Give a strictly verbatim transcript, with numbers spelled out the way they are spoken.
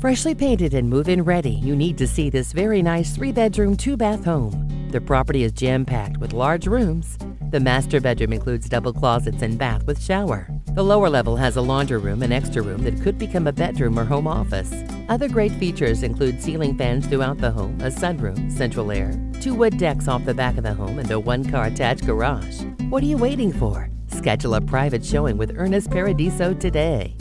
Freshly painted and move-in ready, you need to see this very nice three-bedroom, two-bath home. The property is jam-packed with large rooms. The master bedroom includes double closets and bath with shower. The lower level has a laundry room and extra room that could become a bedroom or home office. Other great features include ceiling fans throughout the home, a sunroom, central air, two wood decks off the back of the home, and a one-car attached garage. What are you waiting for? Schedule a private showing with Ernest Paradiso today.